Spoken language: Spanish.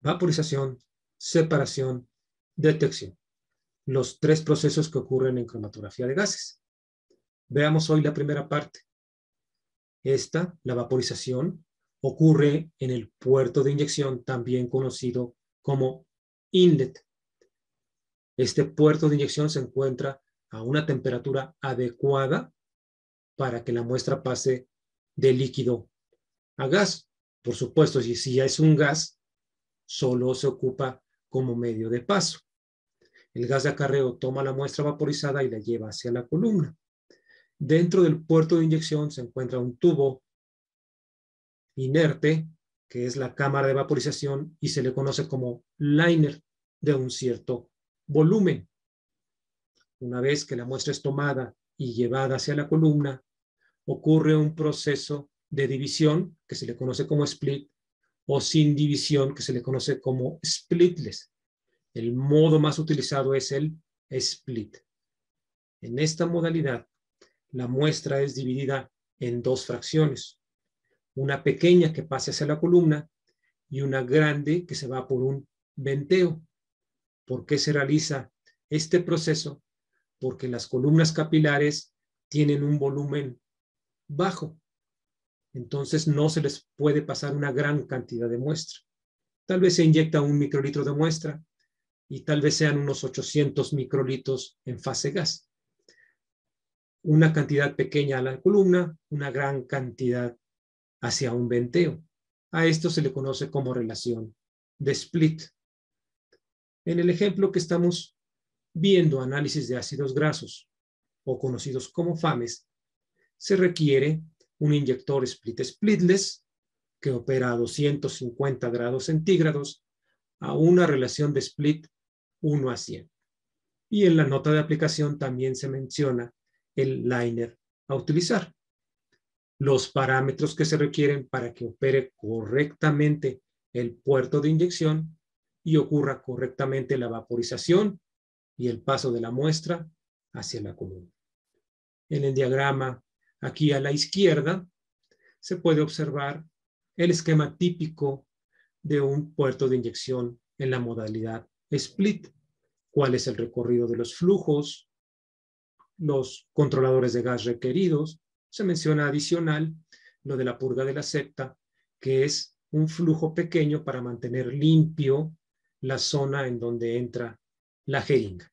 Vaporización, separación, detección. Los tres procesos que ocurren en cromatografía de gases. Veamos hoy la primera parte. Esta, la vaporización, ocurre en el puerto de inyección, también conocido como inlet. Este puerto de inyección se encuentra a una temperatura adecuada para que la muestra pase de líquido a gas. Por supuesto, si ya es un gas, solo se ocupa como medio de paso. El gas de acarreo toma la muestra vaporizada y la lleva hacia la columna. Dentro del puerto de inyección se encuentra un tubo inerte, que es la cámara de vaporización, y se le conoce como liner, de un cierto volumen. Una vez que la muestra es tomada y llevada hacia la columna, ocurre un proceso de división, que se le conoce como split, o sin división, que se le conoce como splitless. El modo más utilizado es el split. En esta modalidad, la muestra es dividida en dos fracciones. Una pequeña que pasa hacia la columna y una grande que se va por un venteo. ¿Por qué se realiza este proceso? Porque las columnas capilares tienen un volumen bajo. Entonces no se les puede pasar una gran cantidad de muestra. Tal vez se inyecta un microlitro de muestra y tal vez sean unos 800 microlitros en fase gas. Una cantidad pequeña a la columna, una gran cantidad hacia un venteo. A esto se le conoce como relación de split. En el ejemplo que estamos viendo, análisis de ácidos grasos, o conocidos como FAMES, se requiere un inyector splitless, que opera a 250 grados centígrados, a una relación de split 1 a 100. Y en la nota de aplicación también se menciona el liner a utilizar. Los parámetros que se requieren para que opere correctamente el puerto de inyección y ocurra correctamente la vaporización y el paso de la muestra hacia la columna. En el diagrama, aquí a la izquierda, se puede observar el esquema típico de un puerto de inyección en la modalidad split. ¿Cuál es el recorrido de los flujos? Los controladores de gas requeridos, se menciona adicional lo de la purga de la septa, que es un flujo pequeño para mantener limpio la zona en donde entra la jeringa.